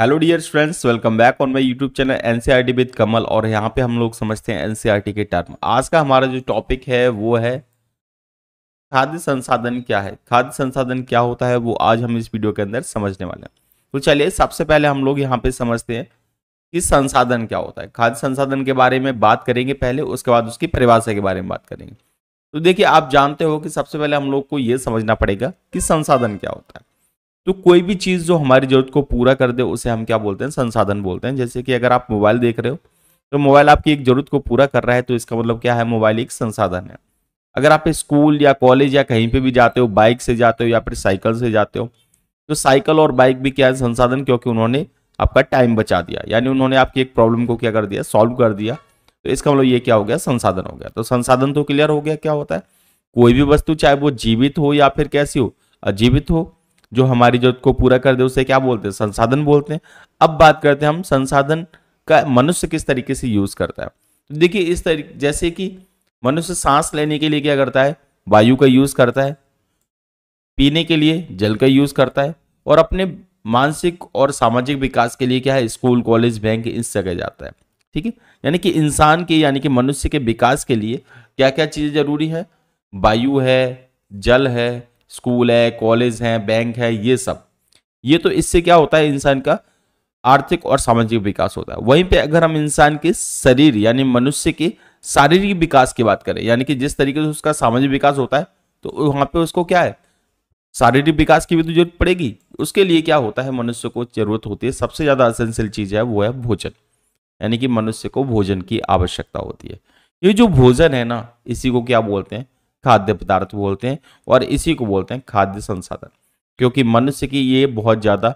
Hello dear friends, welcome back on my YouTube channel NCERT with Kamal. और यहाँ पे हम लोग समझते हैं एनसीआरटी के टर्म। आज का हमारा जो टॉपिक है वो है खाद्य संसाधन क्या है, खाद्य संसाधन क्या होता है, वो आज हम इस वीडियो के अंदर समझने वाले हैं। तो चलिए सबसे पहले हम लोग यहाँ पे समझते हैं कि संसाधन क्या होता है। खाद्य संसाधन के बारे में बात करेंगे पहले, उसके बाद उसकी परिभाषा के बारे में बात करेंगे। तो देखिए, आप जानते हो कि सबसे पहले हम लोग को ये समझना पड़ेगा कि संसाधन क्या होता है। तो कोई भी चीज़ जो हमारी ज़रूरत को पूरा कर दे उसे हम क्या बोलते हैं, संसाधन बोलते हैं। जैसे कि अगर आप मोबाइल देख रहे हो तो मोबाइल आपकी एक ज़रूरत को पूरा कर रहा है, तो इसका मतलब क्या है, मोबाइल एक संसाधन है। अगर आप स्कूल या कॉलेज या कहीं पे भी जाते हो, बाइक से जाते हो या फिर साइकिल से जाते हो, तो साइकिल और बाइक भी क्या है, संसाधन, क्योंकि उन्होंने आपका टाइम बचा दिया, यानी उन्होंने आपकी एक प्रॉब्लम को क्या कर दिया, सॉल्व कर दिया। तो इसका मतलब ये क्या हो गया, संसाधन हो गया। तो संसाधन तो क्लियर हो गया क्या होता है, कोई भी वस्तु चाहे वो जीवित हो या फिर कैसी हो, अजीवित हो, जो हमारी जरूरत को पूरा कर दे उसे क्या बोलते हैं, संसाधन बोलते हैं। अब बात करते हैं हम संसाधन का मनुष्य किस तरीके से यूज करता है। तो देखिए इस तरीके, जैसे कि मनुष्य सांस लेने के लिए क्या करता है, वायु का यूज करता है, पीने के लिए जल का यूज करता है, और अपने मानसिक और सामाजिक विकास के लिए क्या है, स्कूल, कॉलेज, बैंक, इस जगह जाता है। ठीक है, यानी कि इंसान के, यानी कि मनुष्य के विकास के लिए क्या क्या चीज़ें जरूरी है, वायु है, जल है, स्कूल है, कॉलेज है, बैंक है, ये सब। ये तो इससे क्या होता है, इंसान का आर्थिक और सामाजिक विकास होता है। वहीं पे अगर हम इंसान के शरीर यानी मनुष्य के शारीरिक विकास की बात करें, यानी कि जिस तरीके से उसका सामाजिक विकास होता है, तो वहाँ पे उसको क्या है, शारीरिक विकास की भी तो जरूरत पड़ेगी। उसके लिए क्या होता है, मनुष्य को जरूरत होती है, सबसे ज़्यादा एसेंशियल चीज़ है वो है भोजन, यानी कि मनुष्य को भोजन की आवश्यकता होती है। ये जो भोजन है ना, इसी को क्या बोलते हैं, खाद्य पदार्थ बोलते हैं, और इसी को बोलते हैं खाद्य संसाधन, क्योंकि मनुष्य की ये बहुत ज़्यादा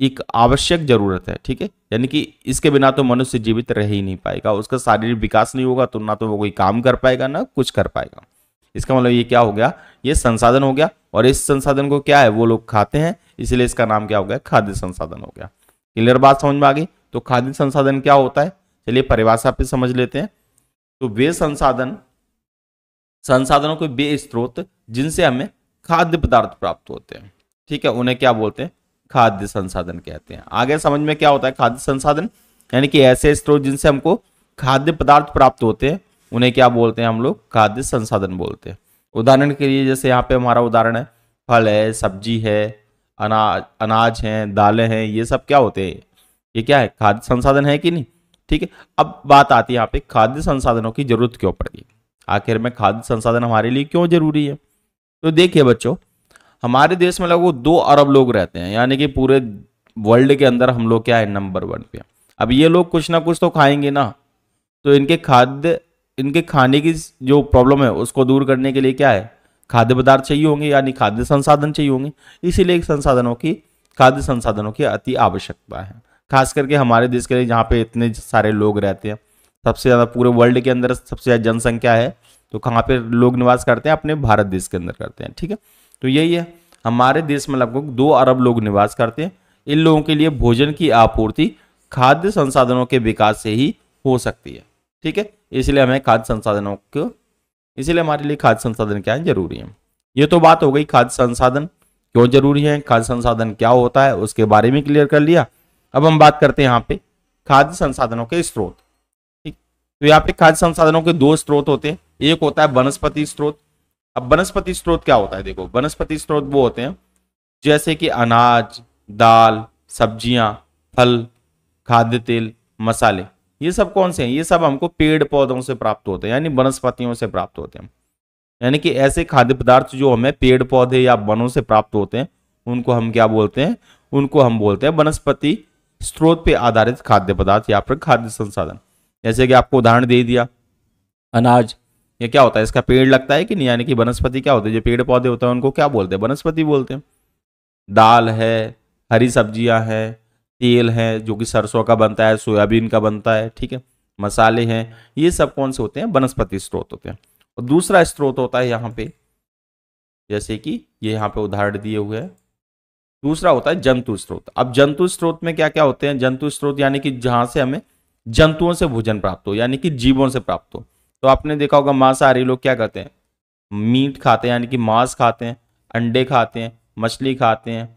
एक आवश्यक जरूरत है। ठीक है, यानी कि इसके बिना तो मनुष्य जीवित रह ही नहीं पाएगा, उसका शारीरिक विकास नहीं होगा, तो ना तो वो कोई काम कर पाएगा ना कुछ कर पाएगा। इसका मतलब ये क्या हो गया, ये संसाधन हो गया, और इस संसाधन को क्या है, वो लोग खाते हैं, इसलिए इसका नाम क्या हो गया, खाद्य संसाधन हो गया। क्लियर बात समझ में आ गई। तो खाद्य संसाधन क्या होता है, चलिए परिभाषा पे समझ लेते हैं। तो वे संसाधनों के वे स्रोत जिनसे हमें खाद्य पदार्थ प्राप्त होते हैं, ठीक है, उन्हें क्या बोलते हैं, खाद्य संसाधन कहते हैं। आगे समझ में क्या होता है, खाद्य संसाधन यानी कि ऐसे स्रोत जिनसे हमको खाद्य पदार्थ प्राप्त होते हैं, उन्हें क्या बोलते हैं हम लोग, खाद्य संसाधन बोलते हैं। उदाहरण के लिए जैसे यहाँ पे हमारा उदाहरण है, फल है, सब्जी है, अनाज है, दालें हैं, ये सब क्या होते हैं, ये क्या है, खाद्य संसाधन है कि नहीं। ठीक है, अब बात आती है यहाँ पे खाद्य संसाधनों की जरूरत क्यों पड़ेगी, आखिर में खाद्य संसाधन हमारे लिए क्यों जरूरी है। तो देखिए बच्चों, हमारे देश में लगभग 2 अरब लोग रहते हैं, यानी कि पूरे वर्ल्ड के अंदर हम लोग क्या है, नंबर 1 पे। अब ये लोग कुछ ना कुछ तो खाएंगे ना, तो इनके खाने की जो प्रॉब्लम है उसको दूर करने के लिए क्या है, खाद्य पदार्थ चाहिए होंगे, यानी खाद्य संसाधन चाहिए होंगे। इसीलिए खाद्य संसाधनों की अति आवश्यकता है, खास करके हमारे देश के लिए जहाँ पे इतने सारे लोग रहते हैं। सबसे ज़्यादा पूरे वर्ल्ड के अंदर सबसे ज़्यादा जनसंख्या है, तो कहाँ पे लोग निवास करते हैं, अपने भारत देश के अंदर करते हैं। ठीक है, तो यही है, हमारे देश में लगभग 2 अरब लोग निवास करते हैं। इन लोगों के लिए भोजन की आपूर्ति खाद्य संसाधनों के विकास से ही हो सकती है। ठीक है, इसलिए हमारे लिए खाद्य संसाधन क्या है, जरूरी है। ये तो बात हो गई खाद्य संसाधन क्यों जरूरी है, खाद्य संसाधन क्या होता है, उसके बारे में क्लियर कर लिया। अब हम बात करते हैं यहाँ पे खाद्य संसाधनों के स्रोत। तो यहाँ पे खाद्य संसाधनों के 2 स्रोत होते हैं, एक होता है वनस्पति स्रोत। अब वनस्पति स्रोत क्या होता है, देखो वनस्पति स्रोत वो होते हैं जैसे कि अनाज, दाल, सब्जियां, फल, खाद्य तेल, मसाले, ये सब कौन से हैं, ये सब हमको पेड़ पौधों से प्राप्त होते हैं, यानी वनस्पतियों से प्राप्त होते हैं। यानी कि ऐसे खाद्य पदार्थ जो हमें पेड़ पौधे या वनों से प्राप्त होते हैं, उनको हम बोलते हैं वनस्पति स्रोत पे आधारित खाद्य पदार्थ या फिर खाद्य संसाधन। जैसे कि आपको उदाहरण दे दिया, अनाज, ये क्या होता है, इसका पेड़ लगता है कि नहीं, यानी कि वनस्पति क्या होते हैं, जो पेड़ पौधे होते हैं उनको क्या बोलते हैं, वनस्पति बोलते हैं। दाल है, हरी सब्जियां हैं, तेल है जो कि सरसों का बनता है, सोयाबीन का बनता है, ठीक है, मसाले हैं, ये सब कौन से होते हैं, वनस्पति स्रोत होते हैं। और दूसरा स्रोत होता है यहाँ पे, जैसे कि ये यहाँ पे उदाहरण दिए हुए हैं, दूसरा होता है जंतु स्रोत। अब जंतु स्रोत में क्या क्या होते हैं, जंतु स्रोत यानी कि जहाँ से हमें जंतुओं से भोजन प्राप्त हो, यानी कि जीवों से प्राप्त हो। तो आपने देखा होगा मांसाहारी लोग क्या करते हैं, मीट खाते हैं, यानी कि मांस खाते हैं, अंडे खाते हैं, मछली खाते हैं,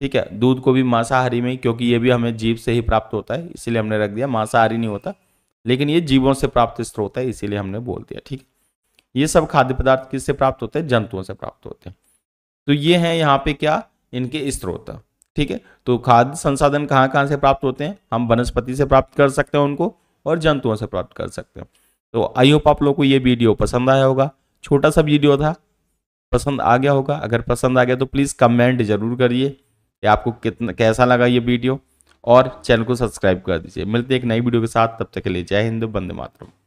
ठीक है। दूध को भी मांसाहारी में, क्योंकि ये भी हमें जीव से ही प्राप्त होता है, इसीलिए हमने रख दिया, मांसाहारी नहीं होता, लेकिन ये जीवों से प्राप्त स्रोत है, इसीलिए हमने बोल दिया। ठीक है, ये सब खाद्य पदार्थ किससे प्राप्त होते हैं? जंतुओं से प्राप्त होते हैं। तो ये हैं यहाँ पे क्या, इनके स्रोत। ठीक है, तो खाद्य संसाधन कहाँ कहाँ से प्राप्त होते हैं? हम वनस्पति से प्राप्त कर सकते हैं उनको, और जंतुओं से प्राप्त कर सकते हैं। तो आई होप आप लोगों को ये वीडियो पसंद आया होगा, छोटा सा वीडियो था, पसंद आ गया होगा। अगर पसंद आ गया तो प्लीज़ कमेंट जरूर करिए कि आपको कितना कैसा लगा ये वीडियो, और चैनल को सब्सक्राइब कर दीजिए। मिलते हैं एक नई वीडियो के साथ, तब तक के लिए जय हिंद, वंदे मातरम।